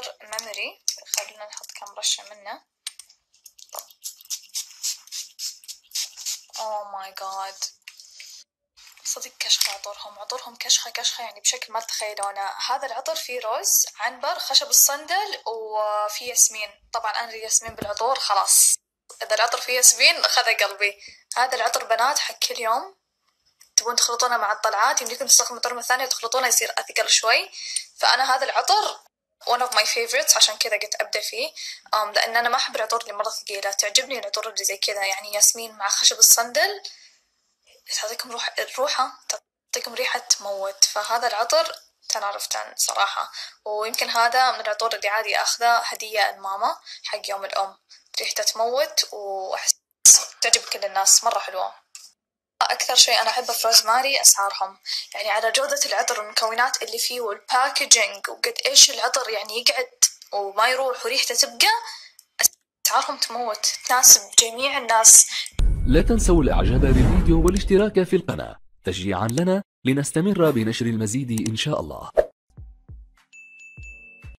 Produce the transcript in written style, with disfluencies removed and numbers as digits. نختار memory. خلينا نحط كم رشة منه. Oh my god. صدق كشخة عطرهم، عطرهم كشخة كشخة يعني بشكل ما تتخيلونه. هذا العطر فيه روز، عنبر، خشب الصندل، وفي ياسمين. طبعا أنا الياسمين بالعطور خلاص، إذا العطر فيه ياسمين خذ قلبي. هذا العطر بنات حق كل يوم، تبون تخلطونه مع الطلعات، يمديكم تستخدموا الترمة الثانية وتخلطونه يصير أثقل شوي. فأنا هذا العطر one of my favorites، عشان كذا قلت أبدأ فيه، لأن أنا ما أحب العطور اللي مرة ثقيلة، تعجبني العطور اللي زي كذا، يعني ياسمين مع خشب الصندل تعطيكم روحة، تعطيكم ريحة تموت. فهذا العطر 10/10 صراحة، ويمكن هذا من العطور اللي عادي أخذه هدية لماما حق يوم الأم، ريحته تموت وأحس تعجب كل الناس، مرة حلوة. أكثر شيء أنا أحبه في روزماري أسعارهم، يعني على جودة العطر والمكونات اللي فيه والباكجينج وقد إيش العطر يعني يقعد وما يروح وريحته تبقى، أسعارهم تموت، تناسب جميع الناس. لا تنسوا الإعجاب بالفيديو والاشتراك في القناة تشجيعا لنا لنستمر بنشر المزيد إن شاء الله.